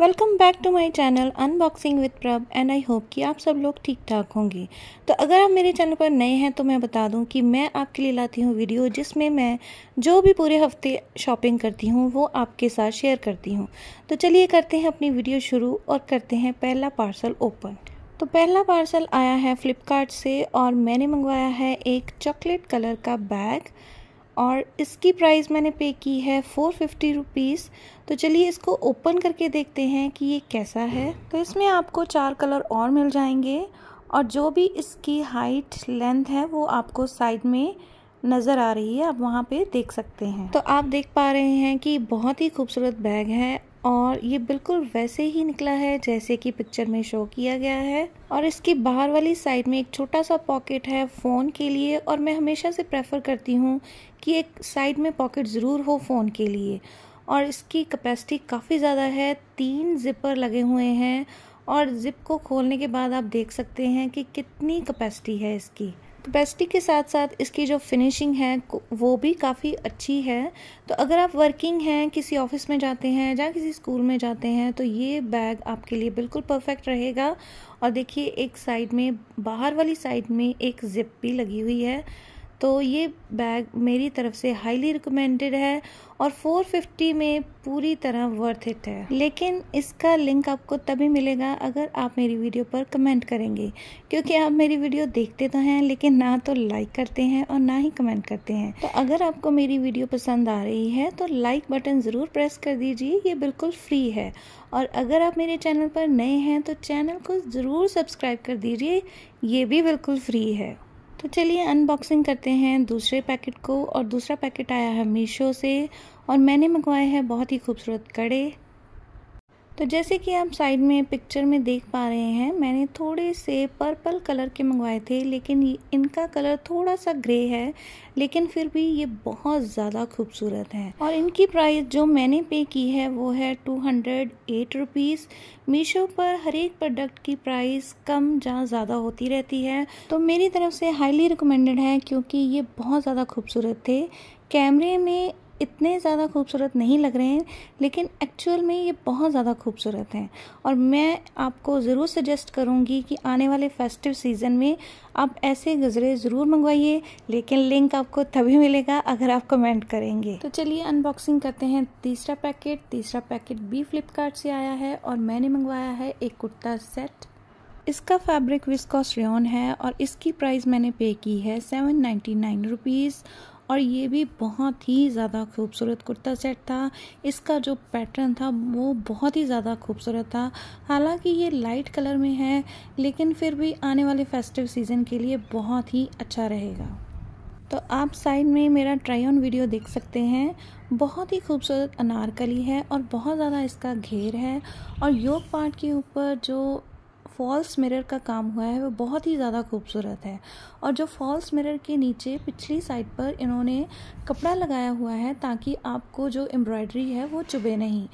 Welcome back to my channel unboxing with Prabh and I hope कि आप सब लोग ठीक ठाक होंगे। तो अगर आप मेरे चैनल पर नए हैं तो मैं बता दूं कि मैं आपके लिए लाती हूं वीडियो जिसमें मैं जो भी पूरे हफ्ते शॉपिंग करती हूं वो आपके साथ शेयर करती हूं। तो चलिए करते हैं अपनी वीडियो शुरू और करते हैं पहला पार्सल ओपन। तो पहला पार्सल आया है फ्लिपकार्ट से और मैंने मंगवाया है एक चॉकलेट कलर का बैग और इसकी प्राइस मैंने पे की है 450 रुपीज़। तो चलिए इसको ओपन करके देखते हैं कि ये कैसा है। तो इसमें आपको 4 कलर और मिल जाएंगे और जो भी इसकी हाइट लेंथ है वो आपको साइड में नज़र आ रही है, आप वहाँ पे देख सकते हैं। तो आप देख पा रहे हैं कि बहुत ही खूबसूरत बैग है और ये बिल्कुल वैसे ही निकला है जैसे कि पिक्चर में शो किया गया है और इसकी बाहर वाली साइड में एक छोटा सा पॉकेट है फ़ोन के लिए और मैं हमेशा से प्रेफर करती हूँ कि एक साइड में पॉकेट ज़रूर हो फ़ोन के लिए। और इसकी कैपेसिटी काफ़ी ज़्यादा है, 3 जिपर लगे हुए हैं और जिप को खोलने के बाद आप देख सकते हैं कि कितनी कैपेसिटी है इसकी। कैपेसिटी के साथ साथ इसकी जो फिनिशिंग है वो भी काफ़ी अच्छी है। तो अगर आप वर्किंग हैं, किसी ऑफिस में जाते हैं या किसी स्कूल में जाते हैं तो ये बैग आपके लिए बिल्कुल परफेक्ट रहेगा। और देखिए एक साइड में, बाहर वाली साइड में एक जिप भी लगी हुई है। तो ये बैग मेरी तरफ से हाईली रिकमेंडेड है और 450 में पूरी तरह वर्थ इट है। लेकिन इसका लिंक आपको तभी मिलेगा अगर आप मेरी वीडियो पर कमेंट करेंगे, क्योंकि आप मेरी वीडियो देखते तो हैं लेकिन ना तो लाइक करते हैं और ना ही कमेंट करते हैं। तो अगर आपको मेरी वीडियो पसंद आ रही है तो लाइक बटन ज़रूर प्रेस कर दीजिए, ये बिल्कुल फ्री है। और अगर आप मेरे चैनल पर नए हैं तो चैनल को ज़रूर सब्सक्राइब कर दीजिए, ये भी बिल्कुल फ्री है। तो चलिए अनबॉक्सिंग करते हैं दूसरे पैकेट को और दूसरा पैकेट आया है मीशो से और मैंने मंगवाए हैं बहुत ही खूबसूरत कड़े। तो जैसे कि आप साइड में पिक्चर में देख पा रहे हैं, मैंने थोड़े से पर्पल कलर के मंगवाए थे लेकिन इनका कलर थोड़ा सा ग्रे है, लेकिन फिर भी ये बहुत ज़्यादा खूबसूरत है। और इनकी प्राइस जो मैंने पे की है वो है 208 रुपीज़। मीशो पर हर एक प्रोडक्ट की प्राइस कम या ज़्यादा होती रहती है। तो मेरी तरफ से हाईली रिकमेंडेड है क्योंकि ये बहुत ज़्यादा खूबसूरत थे। कैमरे में इतने ज़्यादा खूबसूरत नहीं लग रहे हैं लेकिन एक्चुअल में ये बहुत ज़्यादा खूबसूरत हैं। और मैं आपको ज़रूर सजेस्ट करूँगी कि आने वाले फेस्टिव सीज़न में आप ऐसे गजरे ज़रूर मंगवाइए, लेकिन लिंक आपको तभी मिलेगा अगर आप कमेंट करेंगे। तो चलिए अनबॉक्सिंग करते हैं तीसरा पैकेट। तीसरा पैकेट भी फ्लिपकार्ट से आया है और मैंने मंगवाया है एक कुर्ता सेट। इसका फैब्रिक विस्कॉस रेयॉन है और इसकी प्राइस मैंने पे की है 799 रुपीज़। और ये भी बहुत ही ज़्यादा खूबसूरत कुर्ता सेट था। इसका जो पैटर्न था वो बहुत ही ज़्यादा खूबसूरत था। हालांकि ये लाइट कलर में है लेकिन फिर भी आने वाले फेस्टिव सीज़न के लिए बहुत ही अच्छा रहेगा। तो आप साइड में मेरा ट्राई ऑन वीडियो देख सकते हैं। बहुत ही खूबसूरत अनारकली है और बहुत ज़्यादा इसका घेर है और योग पार्ट के ऊपर जो फॉल्स मिरर का काम हुआ है वो बहुत ही ज़्यादा खूबसूरत है। और जो फॉल्स मिरर के नीचे पिछली साइड पर इन्होंने कपड़ा लगाया हुआ है ताकि आपको जो एम्ब्रॉयडरी है वो चुभे नहीं।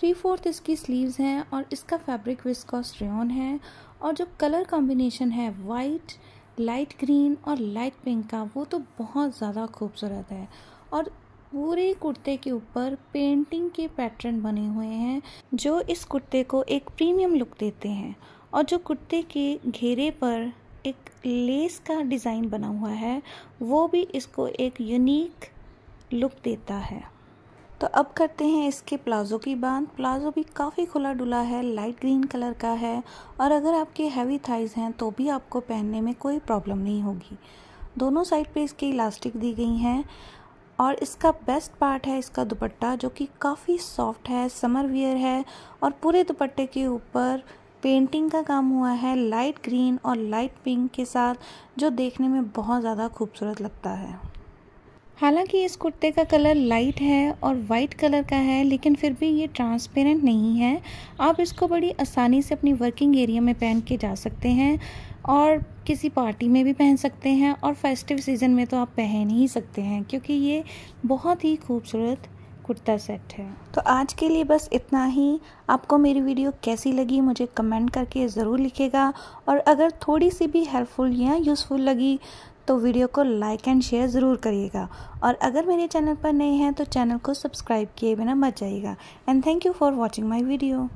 3/4 इसकी स्लीव्स हैं और इसका फैब्रिक विस्कॉस रेयॉन है। और जो कलर कॉम्बिनेशन है वाइट, लाइट ग्रीन और लाइट पिंक का, वो तो बहुत ज़्यादा खूबसूरत है। और पूरे कुर्ते के ऊपर पेंटिंग के पैटर्न बने हुए हैं जो इस कुर्ते को एक प्रीमियम लुक देते हैं। और जो कुर्ते के घेरे पर एक लेस का डिज़ाइन बना हुआ है वो भी इसको एक यूनिक लुक देता है। तो अब करते हैं इसके प्लाज़ो की बात। प्लाज़ो भी काफ़ी खुला डुला है, लाइट ग्रीन कलर का है और अगर आपके हैवी थाइज़ हैं तो भी आपको पहनने में कोई प्रॉब्लम नहीं होगी। दोनों साइड पे इसकी इलास्टिक दी गई हैं। और इसका बेस्ट पार्ट है इसका दुपट्टा जो कि काफ़ी सॉफ्ट है, समर वियर है। और पूरे दुपट्टे के ऊपर पेंटिंग का काम हुआ है लाइट ग्रीन और लाइट पिंक के साथ, जो देखने में बहुत ज़्यादा खूबसूरत लगता है। हालांकि इस कुर्ते का कलर लाइट है और वाइट कलर का है लेकिन फिर भी ये ट्रांसपेरेंट नहीं है। आप इसको बड़ी आसानी से अपनी वर्किंग एरिया में पहन के जा सकते हैं और किसी पार्टी में भी पहन सकते हैं। और फेस्टिव सीज़न में तो आप पहन ही सकते हैं क्योंकि ये बहुत ही खूबसूरत कुर्ता सेट है। तो आज के लिए बस इतना ही। आपको मेरी वीडियो कैसी लगी मुझे कमेंट करके ज़रूर लिखिएगा और अगर थोड़ी सी भी हेल्पफुल या यूज़फुल लगी तो वीडियो को लाइक एंड शेयर ज़रूर करिएगा। और अगर मेरे चैनल पर नए हैं तो चैनल को सब्सक्राइब किए बिना मत जाइएगा। And thank you for watching my video.